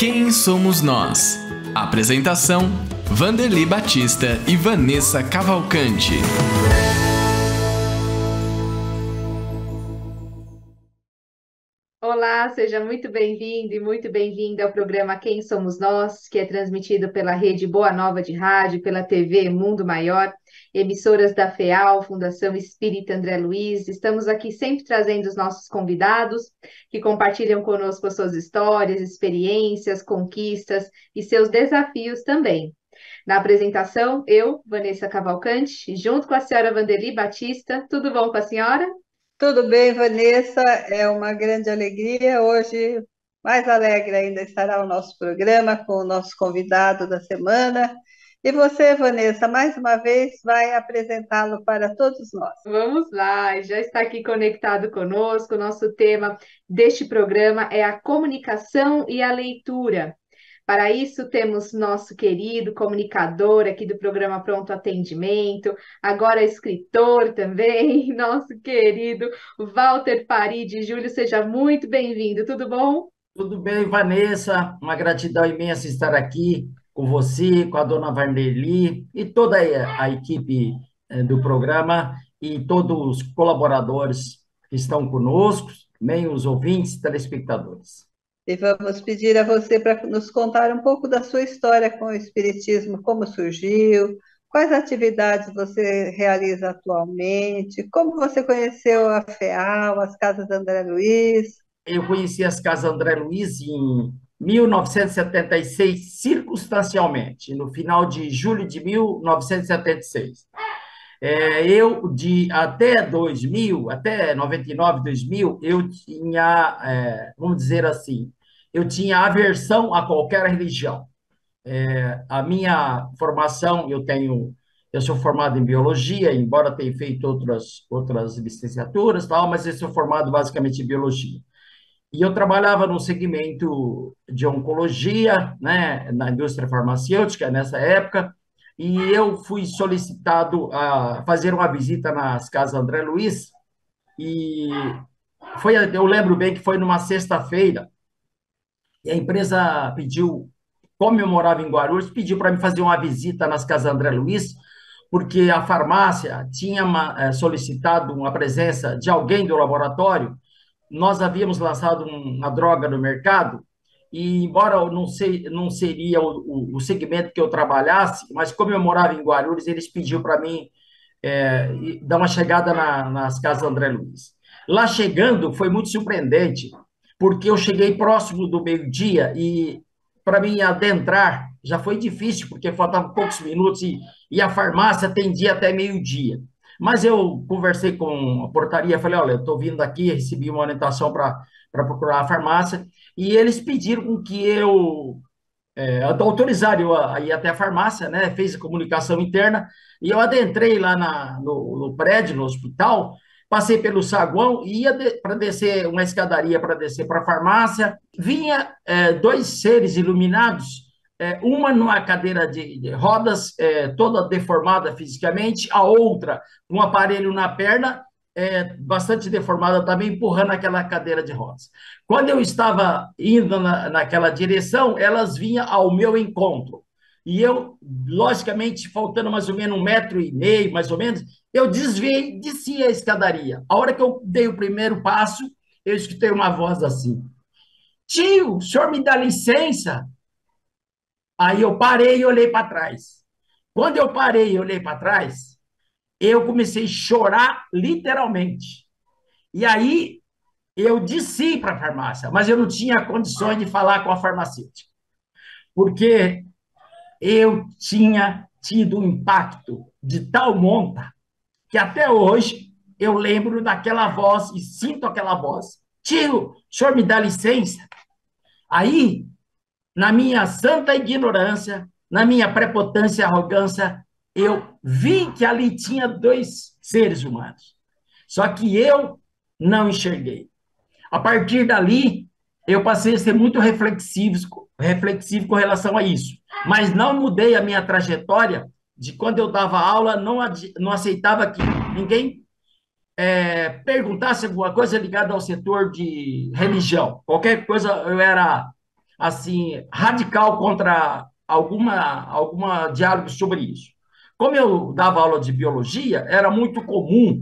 Quem Somos Nós? Apresentação: Wanderley Baptista e Vanessa Cavalcanti. Olá, seja muito bem-vindo e muito bem-vinda ao programa Quem Somos Nós, que é transmitido pela Rede Boa Nova de Rádio, pela TV Mundo Maior, emissoras da FEAL, Fundação Espírita André Luiz. Estamos aqui sempre trazendo os nossos convidados, que compartilham conosco as suas histórias, experiências, conquistas e seus desafios também. Na apresentação, eu, Vanessa Cavalcanti, junto com a senhora Wanderley Baptista. Tudo bom com a senhora? Tudo bem, Vanessa? É uma grande alegria. Hoje, mais alegre ainda, estará o nosso programa com o nosso convidado da semana. E você, Vanessa, mais uma vez vai apresentá-lo para todos nós. Vamos lá, já está aqui conectado conosco. O nosso tema deste programa é a comunicação e a leitura. Para isso, temos nosso querido comunicador aqui do programa Pronto Atendimento, agora escritor também, nosso querido Valter Farid Júlio. Seja muito bem-vindo, tudo bom? Tudo bem, Vanessa. Uma gratidão imensa estar aqui com você, com a dona Wanderley e toda a equipe do programa e todos os colaboradores que estão conosco, também os ouvintes, telespectadores. E vamos pedir a você para nos contar um pouco da sua história com o Espiritismo, como surgiu, quais atividades você realiza atualmente, como você conheceu a FEAL, as Casas André Luiz. Eu conheci as Casas André Luiz em 1976, circunstancialmente, no final de julho de 1976. Até 2000, até 99, 2000, eu tinha, vamos dizer assim, eu tinha aversão a qualquer religião. A minha formação, eu sou formado em biologia, embora tenha feito outras licenciaturas, tal, mas eu sou formado basicamente em biologia. E eu trabalhava no segmento de oncologia, né, na indústria farmacêutica nessa época, e eu fui solicitado a fazer uma visita nas Casas André Luiz, e foi, eu lembro bem que foi numa sexta-feira, e a empresa pediu, como eu morava em Guarulhos, pediu para me fazer uma visita nas Casas André Luiz, porque a farmácia tinha solicitado uma presença de alguém do laboratório. Nós havíamos lançado uma droga no mercado, e embora eu não seria o segmento que eu trabalhasse, mas como eu morava em Guarulhos, eles pediram para mim dar uma chegada nas Casas André Luiz. Lá chegando, foi muito surpreendente, porque eu cheguei próximo do meio-dia e, para mim, adentrar já foi difícil, porque faltavam poucos minutos e a farmácia atendia até meio-dia. Mas eu conversei com a portaria, falei, olha, eu estou vindo aqui, recebi uma orientação para procurar a farmácia, e eles pediram que eu autorizasse eu a ir até a farmácia, né? Fez a comunicação interna, e eu adentrei lá no prédio, no hospital, passei pelo saguão, ia para descer uma escadaria para descer para a farmácia, vinha dois seres iluminados, uma numa cadeira de rodas, toda deformada fisicamente, a outra, um aparelho na perna, bastante deformada também, empurrando aquela cadeira de rodas. Quando eu estava indo naquela direção, elas vinham ao meu encontro. E eu, logicamente, faltando mais ou menos 1,5 metro, mais ou menos, eu desviei, desci a escadaria. A hora que eu dei o primeiro passo, eu escutei uma voz assim: tio, o senhor me dá licença? Aí eu parei e olhei para trás. Quando eu parei e olhei para trás, eu comecei a chorar literalmente. E aí eu desci para a farmácia, mas eu não tinha condições de falar com a farmacêutica, porque eu tinha tido um impacto de tal monta que até hoje eu lembro daquela voz e sinto aquela voz. Tio, o senhor me dá licença? Aí, na minha santa ignorância, na minha prepotência e arrogância, eu vi que ali tinha dois seres humanos. Só que eu não enxerguei. A partir dali, eu passei a ser muito reflexivo com relação a isso. Mas não mudei a minha trajetória de quando eu dava aula, não aceitava que ninguém perguntasse alguma coisa ligada ao setor de religião. Qualquer coisa eu era assim, radical contra alguma diálogo sobre isso. Como eu dava aula de biologia, era muito comum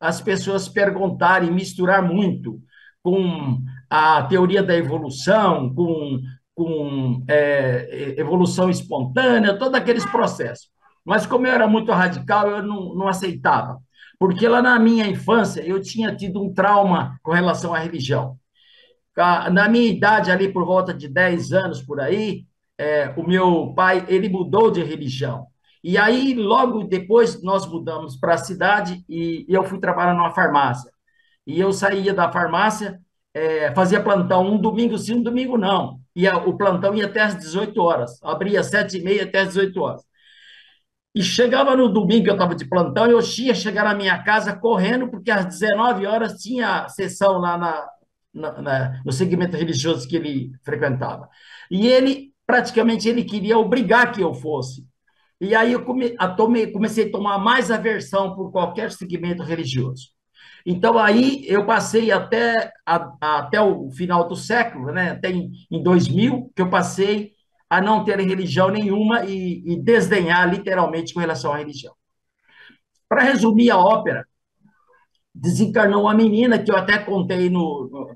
as pessoas perguntarem, misturar muito com a teoria da evolução, com evolução espontânea, todos aqueles processos. Mas como eu era muito radical, eu não aceitava. Porque lá na minha infância, eu tinha tido um trauma com relação à religião. Na minha idade, ali por volta de 10 anos, por aí, o meu pai, ele mudou de religião. E aí, logo depois, nós mudamos para a cidade e eu fui trabalhar numa farmácia. E eu saía da farmácia, fazia plantão um domingo sim, um domingo não. O plantão ia até às 18 horas, abria às 7h30 até às 18 horas. E chegava no domingo, eu estava de plantão, eu ia chegar na minha casa correndo, porque às 19 horas tinha sessão lá no segmento religioso que ele frequentava. E ele, praticamente, ele queria obrigar que eu fosse. E aí eu comecei a tomar mais aversão por qualquer segmento religioso. Então, aí eu passei até o final do século, né? Até em 2000, que eu passei a não ter religião nenhuma e desdenhar literalmente com relação à religião. Para resumir a ópera, desencarnou uma menina que eu até contei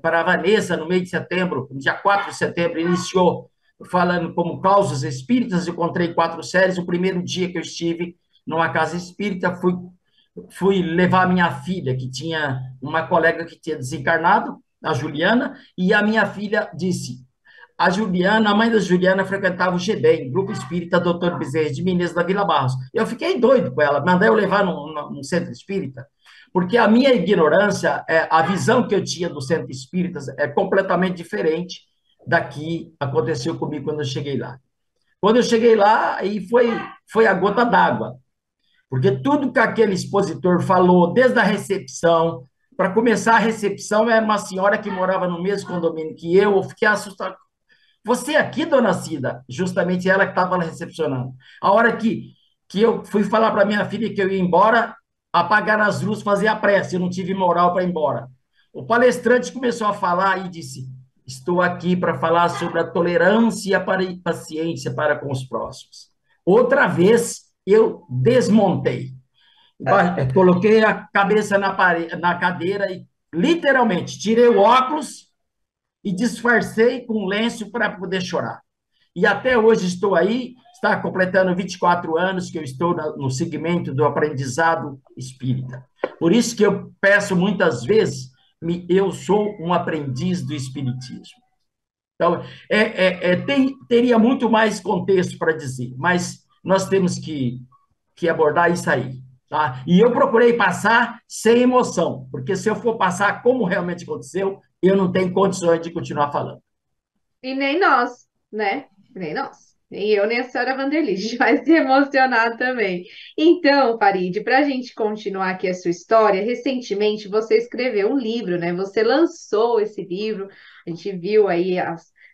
para a Vanessa, no mês de setembro, no dia 4 de setembro, iniciou falando como causas espíritas, eu encontrei 4 séries, o primeiro dia que eu estive numa casa espírita, fui levar minha filha, que tinha uma colega que tinha desencarnado, a Juliana, e a minha filha disse... A mãe da Juliana frequentava o GDEM, Grupo Espírita Doutor Bezerra de Menezes, da Vila Barros. Eu fiquei doido com ela, mandei eu levar num centro espírita, porque a minha ignorância, a visão que eu tinha do centro espírita é completamente diferente da que aconteceu comigo quando eu cheguei lá. Quando eu cheguei lá, aí foi a gota d'água, porque tudo que aquele expositor falou, desde a recepção... Para começar, a recepção era uma senhora que morava no mesmo condomínio que eu fiquei assustado. Você aqui, dona Cida? Justamente ela que estava recepcionando. A hora que eu fui falar para minha filha que eu ia embora, apagaram as luzes, fazer a prece, eu não tive moral para ir embora. O palestrante começou a falar e disse, estou aqui para falar sobre a tolerância e a paciência para com os próximos. Outra vez, eu desmontei. Coloquei a cabeça na cadeira e, literalmente, tirei o óculos e disfarcei com lenço para poder chorar. E até hoje estou aí, está completando 24 anos que eu estou no segmento do aprendizado espírita. Por isso que eu peço muitas vezes, eu sou um aprendiz do espiritismo. Então, teria muito mais contexto para dizer, mas nós temos que abordar isso aí. Tá? E eu procurei passar sem emoção, porque se eu for passar como realmente aconteceu, eu não tenho condições de continuar falando. E nem nós, né? Nem nós. Nem eu, nem a senhora Wanderley. A gente vai se emocionar também. Então, Farid, para a gente continuar aqui a sua história, recentemente você escreveu um livro, né? Você lançou esse livro, a gente viu aí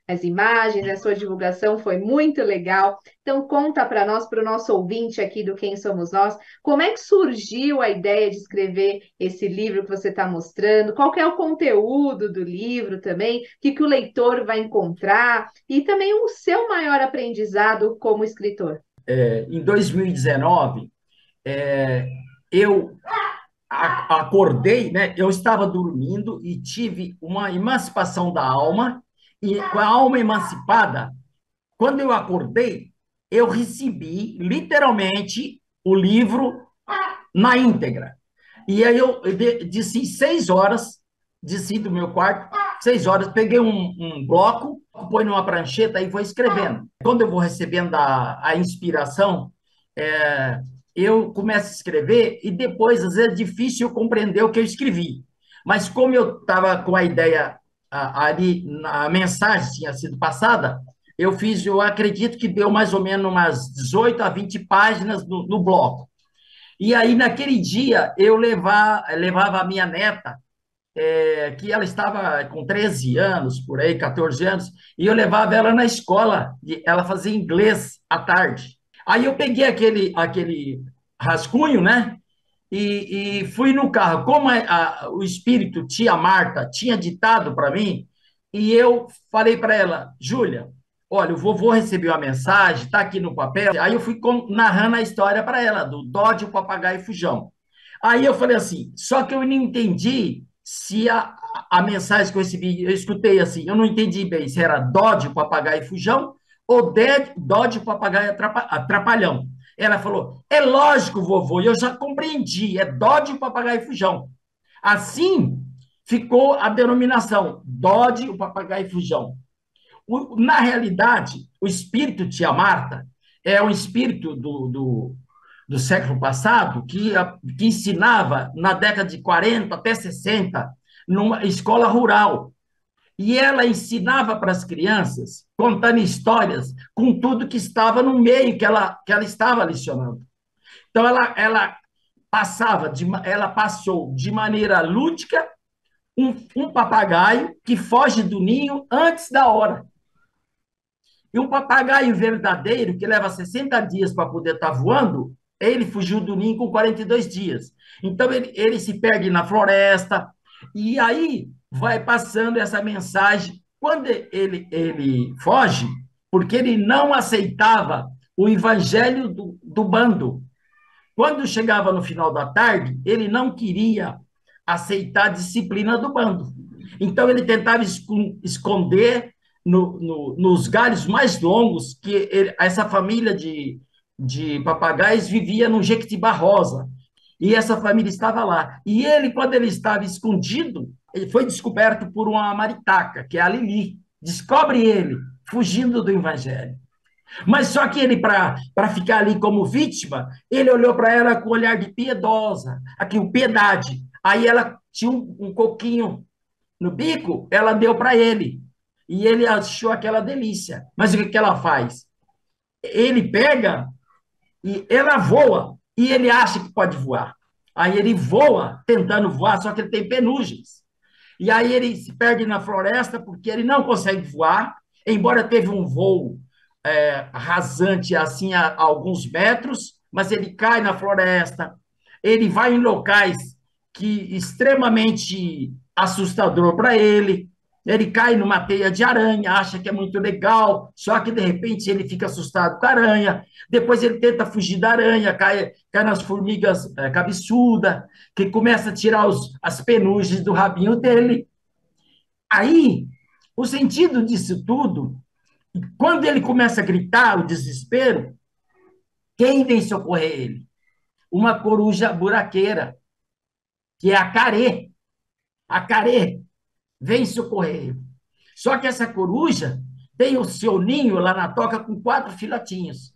as imagens, a sua divulgação foi muito legal. Então, conta para nós, para o nosso ouvinte aqui do Quem Somos Nós, como é que surgiu a ideia de escrever esse livro que você está mostrando, qual que é o conteúdo do livro também, o que o leitor vai encontrar, e também o seu maior aprendizado como escritor. Em 2019, eu acordei, né? Eu estava dormindo e tive uma emancipação da alma. E com a alma emancipada, quando eu acordei, eu recebi, literalmente, o livro na íntegra. E aí eu desci 6 horas, desci do meu quarto, 6 horas, peguei um bloco, põe numa prancheta e vou escrevendo. Quando eu vou recebendo a inspiração, eu começo a escrever e depois, às vezes, é difícil eu compreender o que eu escrevi. Mas como eu estava com a ideia... ali a mensagem tinha sido passada, eu acredito que deu mais ou menos umas 18 a 20 páginas no bloco. E aí, naquele dia, eu levava a minha neta, que ela estava com 13 anos, por aí, 14 anos, e eu levava ela na escola, e ela fazia inglês à tarde. Aí eu peguei aquele rascunho, né? E fui no carro. Como o espírito Tia Marta tinha ditado para mim E eu falei para ela, Júlia, olha, o vovô recebeu a mensagem, está aqui no papel. Aí eu fui narrando a história para ela, do Dody, o papagaio fujão. Aí eu falei assim, só que eu não entendi se a mensagem que eu recebi, eu escutei assim, eu não entendi bem se era Dody, o papagaio fujão, ou Dody, o papagaio atrapalhão. Ela falou, é lógico, vovô, eu já compreendi, é Dody, o papagaio fujão. Assim ficou a denominação Dody, o papagaio fujão. Na realidade, o espírito Tia Marta é um espírito do século passado que ensinava na década de 40 até 60 numa escola rural. E ela ensinava para as crianças, contando histórias, com tudo que estava no meio que ela estava lecionando. Então, ela passou de maneira lúdica um papagaio que foge do ninho antes da hora. E um papagaio verdadeiro, que leva 60 dias para poder estar voando, ele fugiu do ninho com 42 dias. Então, ele se perde na floresta, e aí vai passando essa mensagem. Quando ele foge, porque ele não aceitava o evangelho do bando. Quando chegava no final da tarde, ele não queria aceitar a disciplina do bando. Então, ele tentava esconder nos galhos mais longos, que essa família de papagaios vivia no Jequitibá Rosa, e essa família estava lá. E ele, quando ele estava escondido, ele foi descoberto por uma maritaca, que é a Lili. Descobre ele, fugindo do evangelho. Mas só que ele, para ficar ali como vítima, ele olhou para ela com um olhar de piedosa, piedade. Aí ela tinha um coquinho no bico, ela deu para ele. E ele achou aquela delícia. Mas o que ela faz? Ele pega e ela voa. E ele acha que pode voar. Aí ele voa, tentando voar, só que ele tem penugens. E aí ele se perde na floresta porque ele não consegue voar, embora teve um voo rasante assim a alguns metros, mas ele cai na floresta. Ele vai em locais que extremamente assustador para ele. Ele cai numa teia de aranha, acha que é muito legal, só que, de repente, ele fica assustado com a aranha. Depois ele tenta fugir da aranha, cai nas formigas cabeçudas, que começa a tirar as penugens do rabinho dele. Aí, o sentido disso tudo, quando ele começa a gritar o desespero, quem vem socorrer ele? Uma coruja buraqueira, que é a carê. A carê vem socorrer. Só que essa coruja tem o seu ninho lá na toca com 4 filhotinhos.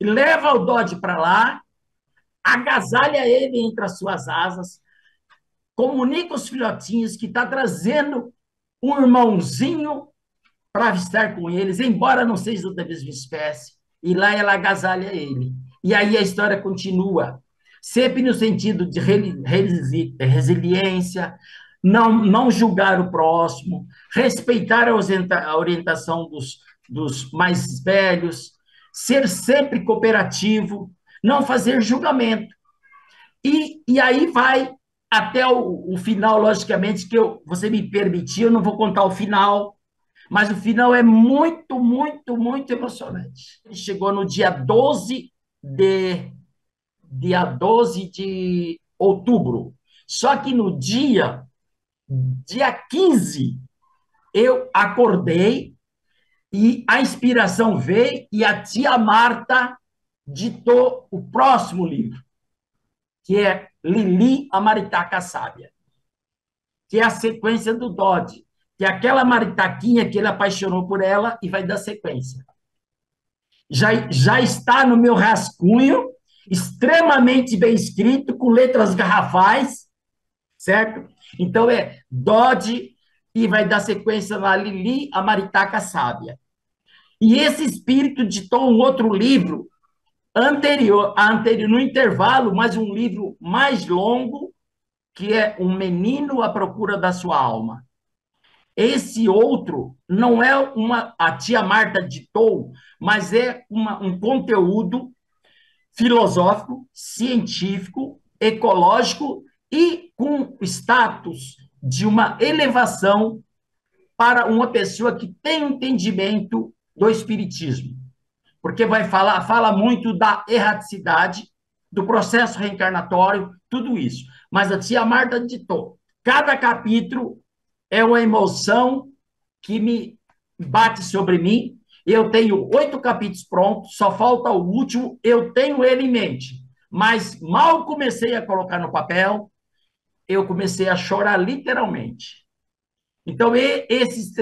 Leva o Dody para lá, agasalha ele entre as suas asas, comunica os filhotinhos que está trazendo um irmãozinho para estar com eles, embora não seja da mesma espécie. E lá ela agasalha ele. E aí a história continua, sempre no sentido de resiliência, não julgar o próximo, respeitar a orientação dos mais velhos, ser sempre cooperativo, não fazer julgamento. E aí vai até o final, logicamente, que você me permitiu, eu não vou contar o final, mas o final é muito, muito, muito emocionante. Ele chegou no dia 12 de outubro, só que no Dia 15, eu acordei e a inspiração veio e a Tia Marta ditou o próximo livro, que é Lili, a Maritaca Sábia, que é a sequência do Dody, que é aquela maritaquinha que ele apaixonou por ela e vai dar sequência. Já está no meu rascunho, extremamente bem escrito, com letras garrafais, certo? Então é Dody e vai dar sequência na Lili, a Maritaca Sábia. E esse espírito ditou um outro livro anterior no intervalo, mas um livro mais longo, que é Um Menino à Procura da Sua Alma. Esse outro não é a Tia Marta ditou, mas é um conteúdo filosófico, científico, ecológico e com status de uma elevação para uma pessoa que tem entendimento do espiritismo, porque fala muito da erraticidade, do processo reencarnatório, tudo isso. Mas a tia Marta ditou, cada capítulo é uma emoção que me bate sobre mim. Eu tenho 8 capítulos prontos, só falta o último, eu tenho ele em mente. Mas mal comecei a colocar no papel, eu comecei a chorar literalmente. Então, esses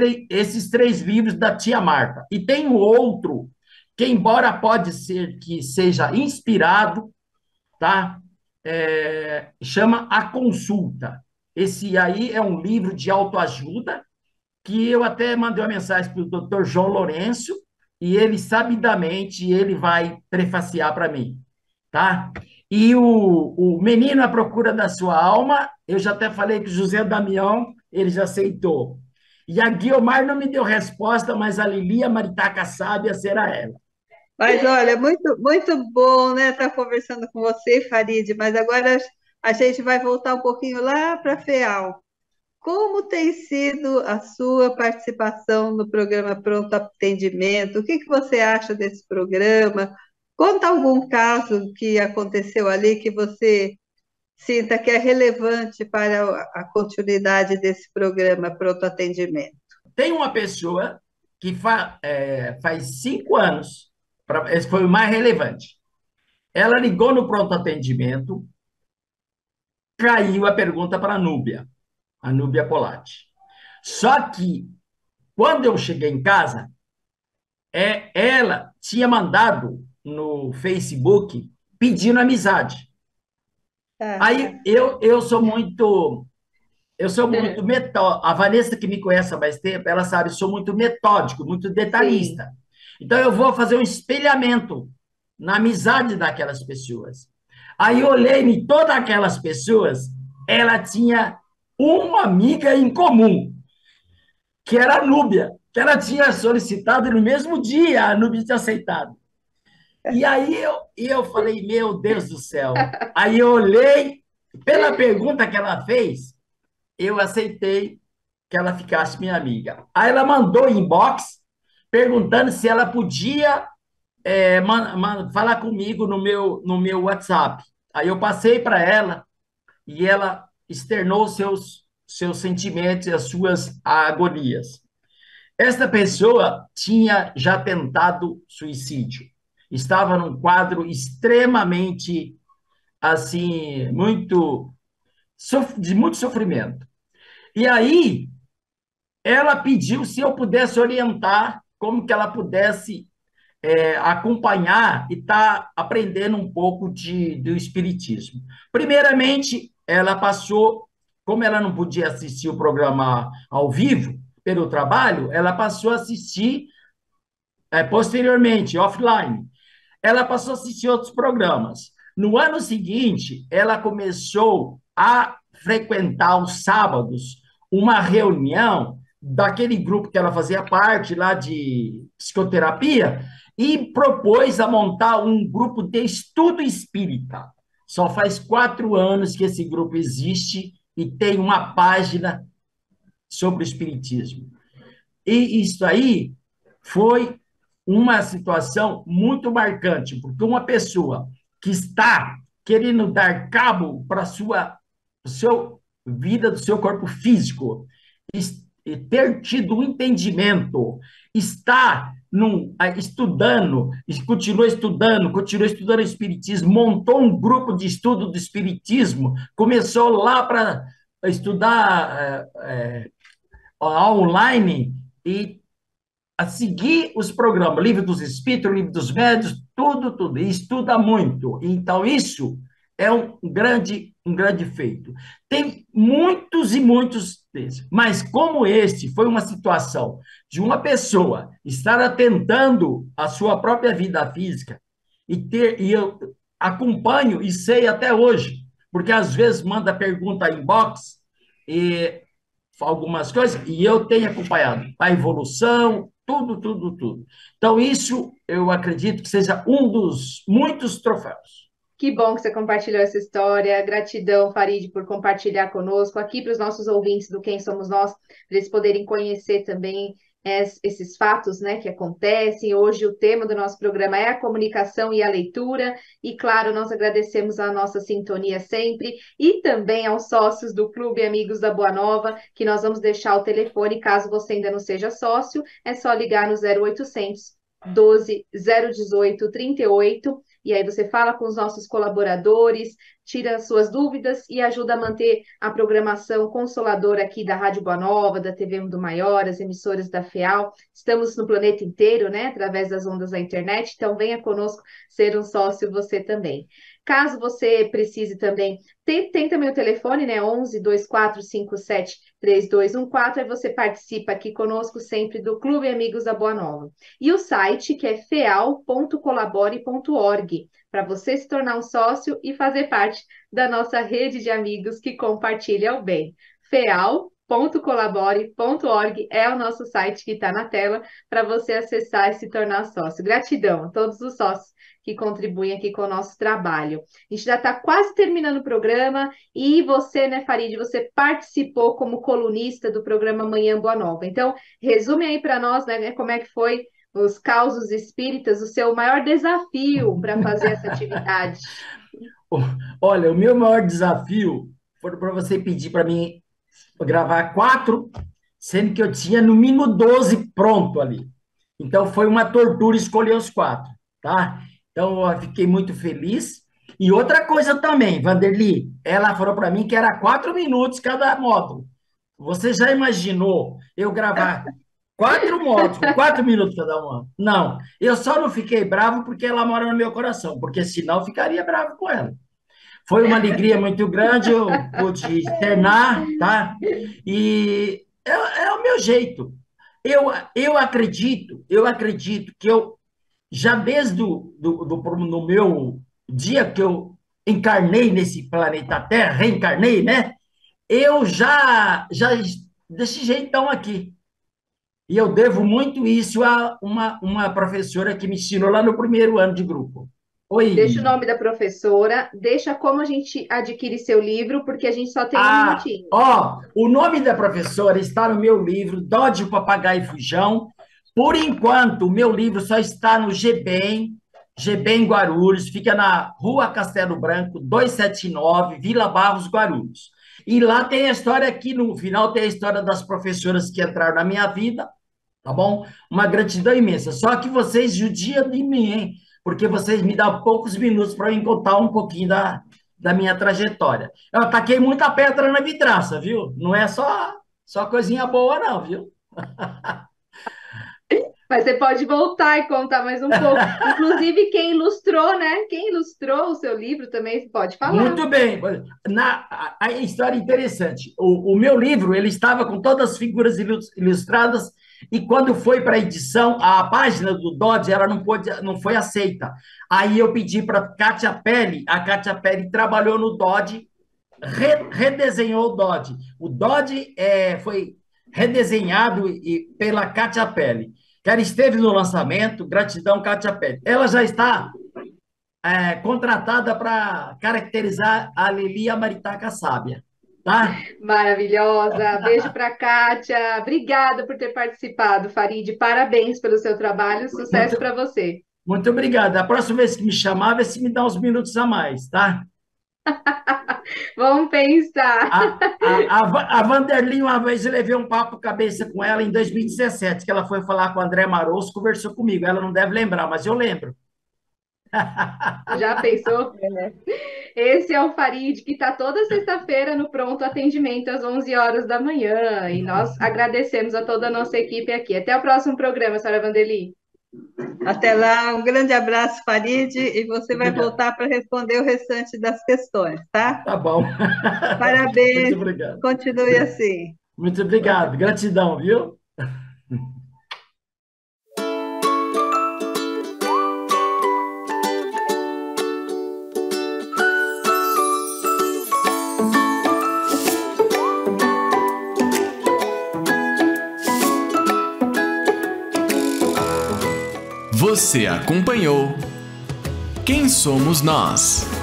três livros da tia Marta. E tem um outro, que embora pode ser que seja inspirado, tá? Chama A Consulta. Esse aí é um livro de autoajuda, que eu até mandei uma mensagem para o doutor João Lourenço, e ele, sabidamente, ele vai prefaciar para mim, tá? E o Menino à Procura da Sua Alma, eu já até falei que o José Damião, ele já aceitou. E a Guiomar não me deu resposta, mas a Lili, a Maritaca Sábia, será ela. Mas, olha, muito bom, né, estar conversando com você, Farid, mas agora a gente vai voltar um pouquinho lá para a FEAL. Como tem sido a sua participação no programa Pronto Atendimento? O que que você acha desse programa? Conta algum caso que aconteceu ali que você sinta que é relevante para a continuidade desse programa Pronto Atendimento. Tem uma pessoa que faz 5 anos, esse foi o mais relevante. Ela ligou no Pronto Atendimento, caiu a pergunta para a Núbia. A Núbia Polatti. Só que, quando eu cheguei em casa, ela tinha mandado no Facebook pedindo amizade. Aí eu sou muito metódico. A Vanessa, que me conhece há mais tempo, ela sabe, eu sou muito metódico, muito detalhista. Sim. Então, eu vou fazer um espelhamento na amizade daquelas pessoas. Aí, eu olhei em todas aquelas pessoas, ela tinha uma amiga em comum, que era a Núbia, que ela tinha solicitado no mesmo dia, a Núbia tinha aceitado. E aí eu falei, meu Deus do céu. Aí eu olhei, pela pergunta que ela fez, eu aceitei que ela ficasse minha amiga. Aí ela mandou inbox, perguntando se ela podia falar comigo no meu WhatsApp. Aí eu passei para ela, e ela externou seus sentimentos e as suas agonias. Esta pessoa tinha já tentado suicídio. Estava num quadro extremamente, assim, de muito sofrimento. E aí, ela pediu se eu pudesse orientar como que ela pudesse acompanhar e estar aprendendo um pouco do espiritismo. Primeiramente, ela passou, como ela não podia assistir o programa ao vivo, pelo trabalho, ela passou a assistir posteriormente, offline. Ela passou a assistir outros programas. No ano seguinte, ela começou a frequentar aos sábados uma reunião daquele grupo que ela fazia parte, lá de psicoterapia, e propôs a montar um grupo de estudo espírita. Só faz 4 anos que esse grupo existe e tem uma página sobre o espiritismo. E isso aí foi uma situação muito marcante, porque uma pessoa que está querendo dar cabo para a sua vida, do seu corpo físico, e ter tido um entendimento, está estudando, continua estudando o espiritismo, montou um grupo de estudo do espiritismo, começou lá para estudar online e a seguir os programas, Livro dos Espíritos, Livro dos Médiuns, tudo, e estuda muito. Então, isso é um grande feito. Tem muitos e muitos. Mas como este foi uma situação de uma pessoa estar atentando a sua própria vida física, e eu acompanho e sei até hoje, porque às vezes manda pergunta em box e algumas coisas, e eu tenho acompanhado a evolução, tudo. Então isso eu acredito que seja um dos muitos troféus. Que bom que você compartilhou essa história. Gratidão, Farid, por compartilhar conosco aqui para os nossos ouvintes do Quem Somos Nós, para eles poderem conhecer também esses fatos, né, que acontecem. Hoje o tema do nosso programa é a comunicação e a leitura, e claro, nós agradecemos a nossa sintonia sempre, e também aos sócios do Clube Amigos da Boa Nova, que nós vamos deixar o telefone, caso você ainda não seja sócio, é só ligar no 0800 12 018 38, e aí você fala com os nossos colaboradores, tira as suas dúvidas e ajuda a manter a programação consoladora aqui da Rádio Boa Nova, da TV Mundo Maior, as emissoras da FEAL. Estamos no planeta inteiro, né? Através das ondas da internet, então venha conosco ser um sócio você também. Caso você precise também, tem também o telefone, né? 11 2457 3214, aí você participa aqui conosco sempre do Clube Amigos da Boa Nova. E o site que é feal.colabore.org, para você se tornar um sócio e fazer parte da nossa rede de amigos que compartilha o bem. feal.colabore.org é o nosso site que está na tela para você acessar e se tornar sócio. Gratidão a todos os sócios que contribuem aqui com o nosso trabalho. A gente já está quase terminando o programa, e você, né, Farid, você participou como colunista do programa Manhã Boa Nova. Então, resume aí para nós, né, como é que foi os causos espíritas, o seu maior desafio para fazer essa atividade. Olha, o meu maior desafio foi para você pedir para mim gravar 4, sendo que eu tinha no mínimo 12 pronto ali. Então, foi uma tortura escolher os 4, tá? Então, eu fiquei muito feliz. E outra coisa também, Wanderley, ela falou para mim que era 4 minutos cada módulo. Você já imaginou eu gravar 4 módulos, 4 minutos cada uma? Não, eu só não fiquei bravo porque ela mora no meu coração, porque senão eu ficaria bravo com ela. Foi uma alegria muito grande, eu pude externar, tá? E é o meu jeito. Eu acredito que eu, já desde no meu dia que eu encarnei nesse planeta Terra, reencarnei, né? Eu já desse jeitão aqui. E eu devo muito isso a uma professora que me ensinou lá no primeiro ano de grupo. Oi. Deixa o nome da professora, deixa como a gente adquire seu livro, porque a gente só tem um minutinho. Ó, o nome da professora está no meu livro, Dody, o Papagaio Fujão. Por enquanto, o meu livro só está no GBEM Guarulhos, fica na Rua Castelo Branco, 279, Vila Barros, Guarulhos. E lá tem a história, aqui no final tem a história das professoras que entraram na minha vida, tá bom? Uma gratidão imensa. Só que vocês judiam de mim, hein? Porque vocês me dão poucos minutos para eu contar um pouquinho da minha trajetória. Eu ataquei muita pedra na vidraça, viu? Não é só coisinha boa não, viu? Mas você pode voltar e contar mais um pouco. Inclusive, quem ilustrou, né? Quem ilustrou o seu livro também pode falar. Muito bem. A história é interessante. O meu livro, ele estava com todas as figuras ilustradas, e quando foi para a edição, a página do Dodge, ela não foi aceita. Aí eu pedi para Kátia Pelli. A Kátia Pelli trabalhou no Dodge, redesenhou o Dodge. O Dodge foi redesenhado pela Kátia Pelli, que ela esteve no lançamento. Gratidão, Kátia Pelli. Ela já está contratada para caracterizar a Lili a Maritaca Sábia, tá? Maravilhosa. Beijo para a Kátia. Obrigada por ter participado, Farid. Parabéns pelo seu trabalho. Sucesso para você. Muito obrigada. A próxima vez que me chamar, vê se me dá uns minutos a mais, tá? Vamos pensar. A Wanderley, uma vez eu levei um papo cabeça com ela em 2017, que ela foi falar com o André Maroso, conversou comigo. Ela não deve lembrar, mas eu lembro. Já pensou? Esse é o Farid, que está toda sexta-feira no Pronto Atendimento, às 11 horas da manhã. E nós agradecemos a toda a nossa equipe aqui. Até o próximo programa, senhora Wanderley. Até lá, um grande abraço, Farid, e você vai voltar para responder o restante das questões, tá? Tá bom. Parabéns. Muito obrigado. Continue assim. Muito obrigado. Gratidão, viu? Você acompanhou Quem Somos Nós?